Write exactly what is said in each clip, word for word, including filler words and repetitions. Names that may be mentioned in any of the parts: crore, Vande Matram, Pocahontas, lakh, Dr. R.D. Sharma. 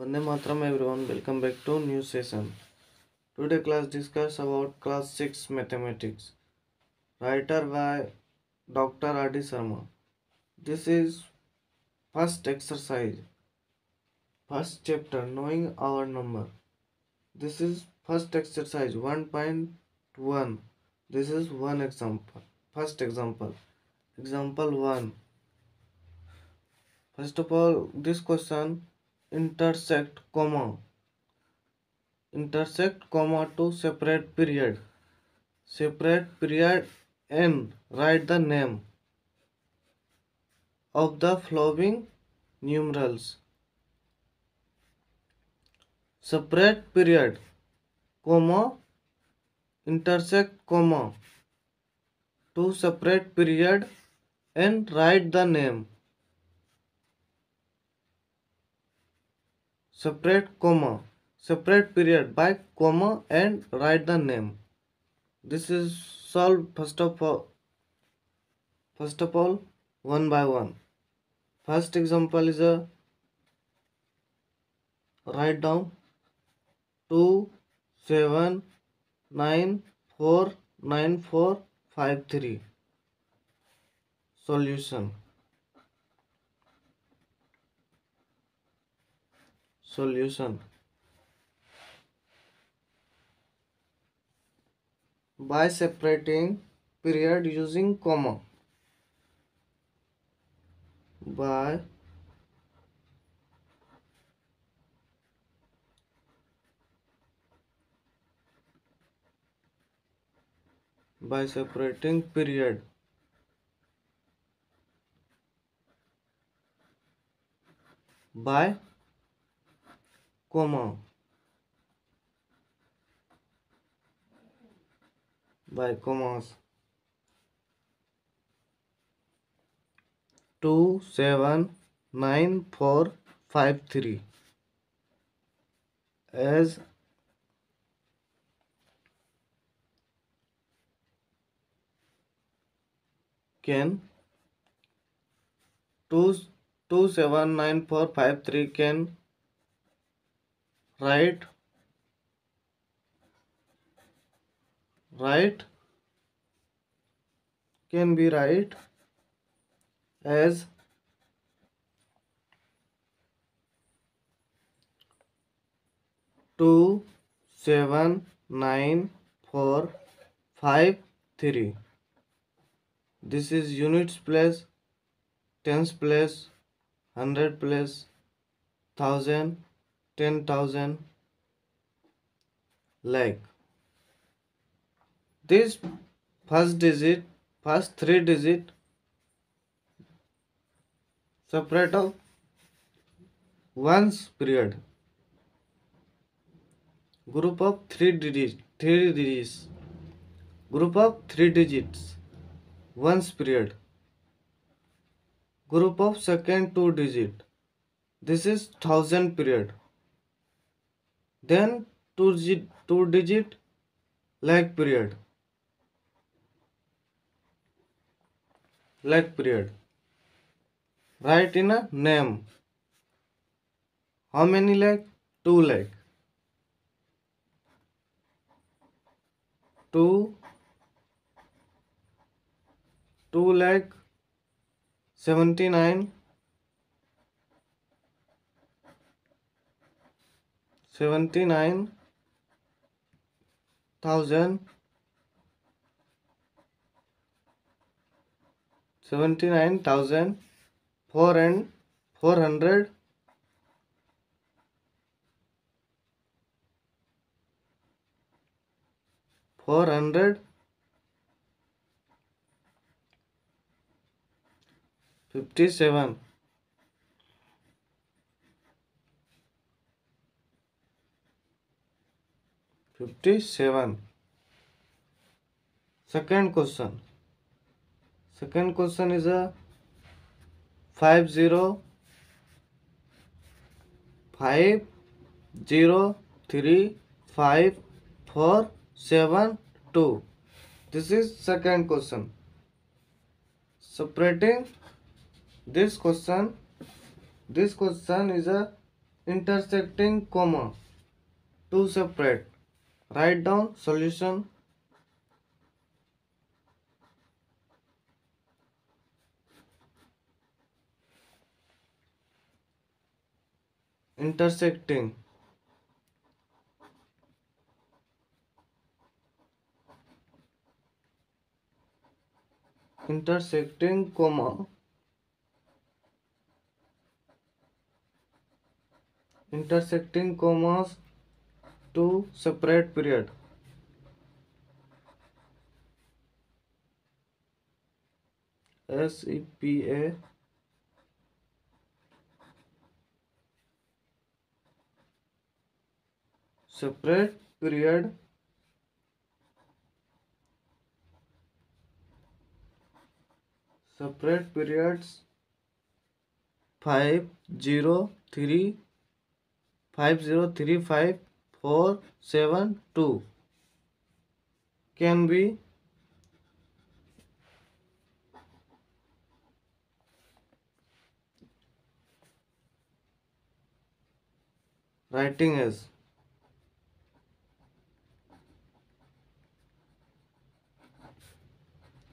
Vande Matram everyone, welcome back to new session. Today class discuss about class six mathematics. Writer by Doctor R D Sharma. This is first exercise. First chapter, knowing our number. This is first exercise one point one. This is one example. First example. Example one. First of all, this question, intersect comma intersect comma to separate period separate period and write the name of the following numerals. Separate period comma intersect comma to separate period and write the name. Separate comma, separate period by comma and write the name. This is solved first of all, first of all one by one. First example is a write down two seven nine four nine four five three. Solution. Solution. By separating period using comma. By by separating period by comma by commas two seven nine four five three as can two two seven nine four five three can Write, write, can be write as two, seven, nine, four, five, three. This is units place, tens place, hundred place, thousand. Ten thousand, lakh. This first digit, first three digit, separate of ones period. Group of three digits, three digits. Group of three digits, ones period. Group of second two digit. This is thousand period. Then two digit, two digit lakh period lakh period write in a name. How many lakh? Two lakh. Two two lakh seventy nine Seventy nine thousand seventy nine thousand four and four hundred four hundred fifty seven. fifty-seven. Second question. Second question is a five zero five zero three five four seven two. This is second question. Separating this question. This question is a intersecting comma, two separate. Write down solution. Intersecting intersecting comma intersecting commas, two separate period. S E P A separate period, separate periods, five zero three five zero three five four seven two can be writing as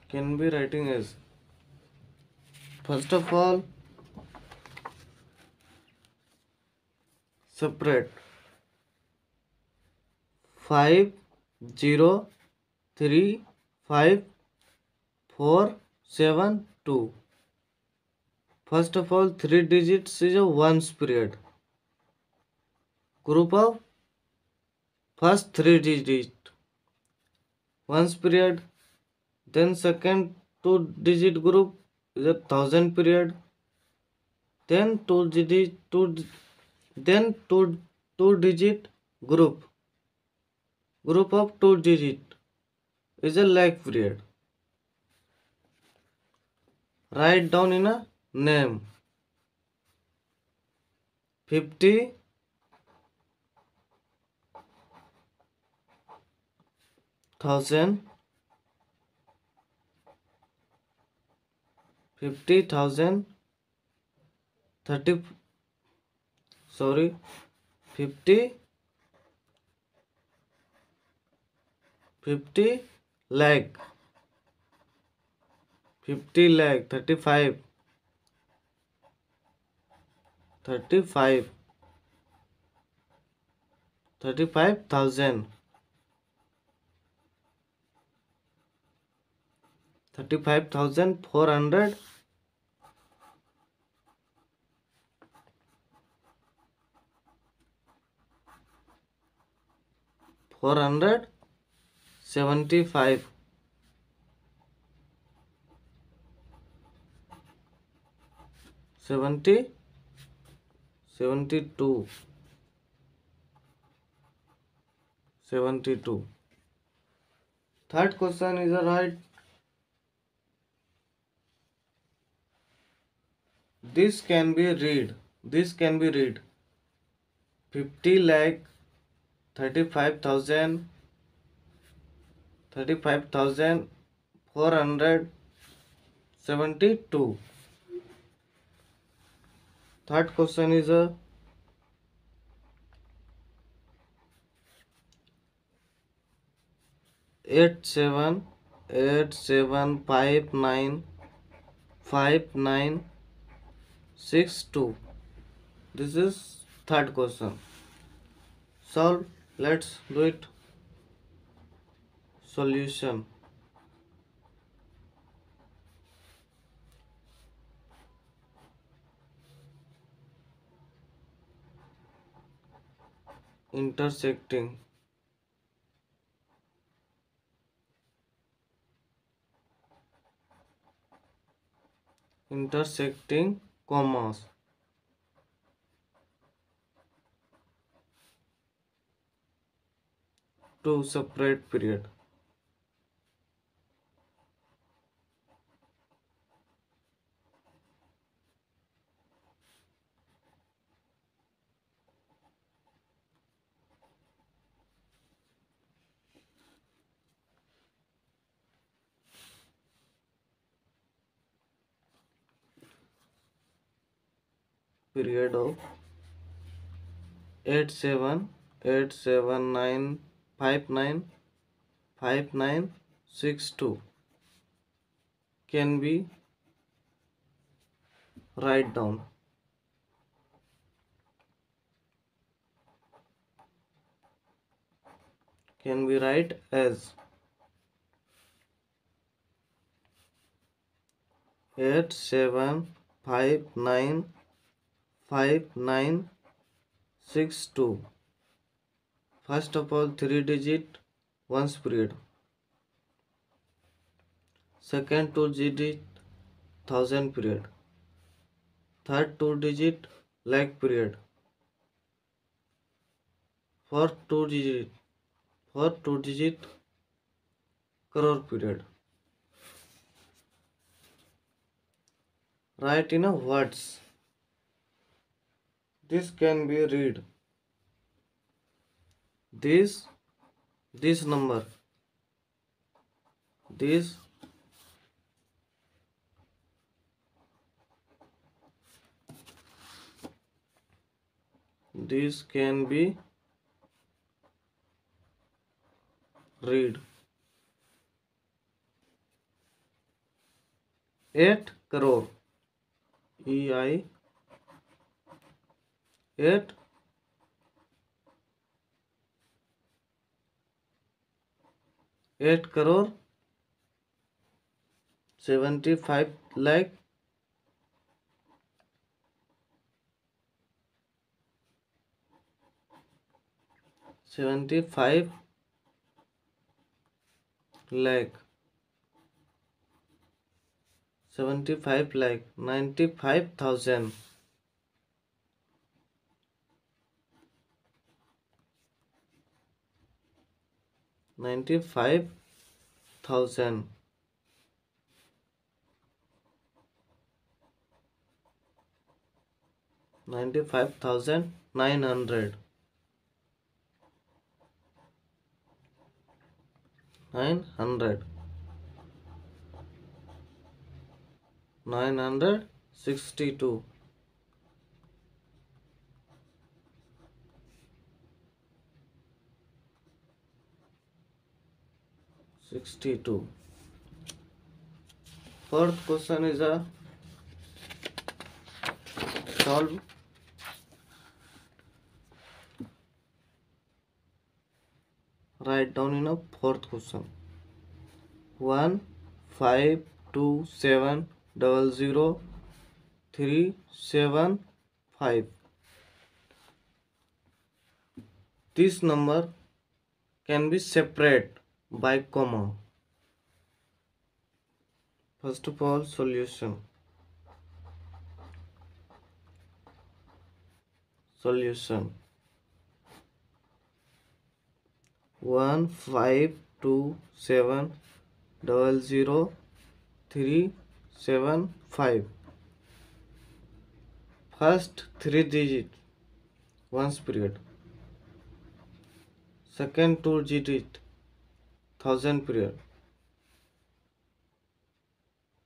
can be writing as first of all, separate five zero three five four seven two. First of all, three digits is a ones period. Group of first three digit ones period. Then second two digit group is a thousand period. Then two digit two then two two digit group. Group of two digit is a lakh period. Write down in a name. Fifty thousand. Fifty thousand thirty sorry fifty fifty lakh fifty lakh thirty five thirty five thirty five thousand thirty five thousand four hundred four hundred seventy five seventy seventy two seventy two. Third question is a right. This can be read. This can be read. Fifty lakh, thirty-five thousand, thirty-five thousand, four hundred seventy-two. Third question is a eight seven eight seven five nine five nine. Six two. This is third question. Solve. Let's do it. Solution. Intersecting. Intersecting commas, two separate period. Period of eight seven eight seven nine five nine five nine six two can be write down. Can we write as eight seven five nine five nine six two. First of all, three digit once period. Second two digit thousand period. Third two digit lakh period. Fourth two digit. For two digit crore period. Write in a words. This can be read this this number this this can be read. Eight crore. E I. Eight eight crore seventy five lakh seventy five. Lakh seventy five lakh ninety five thousand ninety five thousand ninety five thousand nine hundred Nine hundred, nine hundred sixty-two, sixty-two. Fourth question is a solve. Write down in a fourth question. One five two seven double zero three seven five. This number can be separate by comma. First of all, solution. Solution. One five two seven double zero three seven five. First three digit once period. Second two digit thousand period.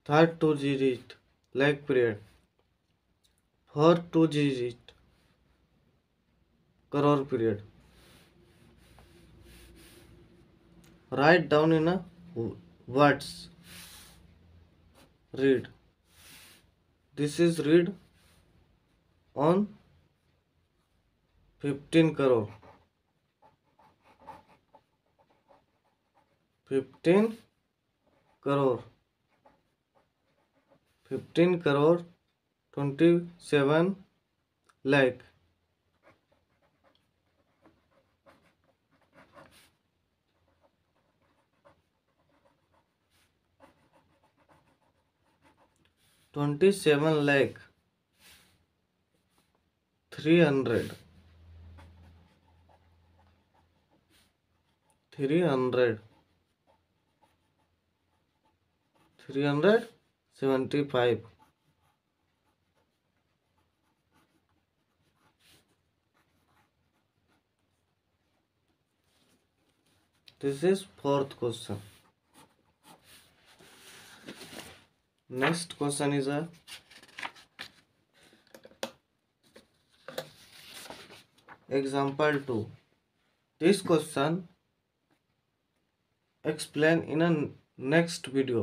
Third two digit lakh period. Fourth two digit crore period. Write down in a words. Read. This is read on fifteen crore. Fifteen crore. Fifteen crore twenty seven lakh. Twenty-seven lakh three hundred three hundred three hundred seventy-five This is fourth question. Next question is a Example two. This question explain in a next video.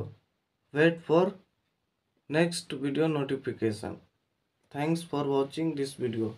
Wait for next video notification. Thanks for watching this video.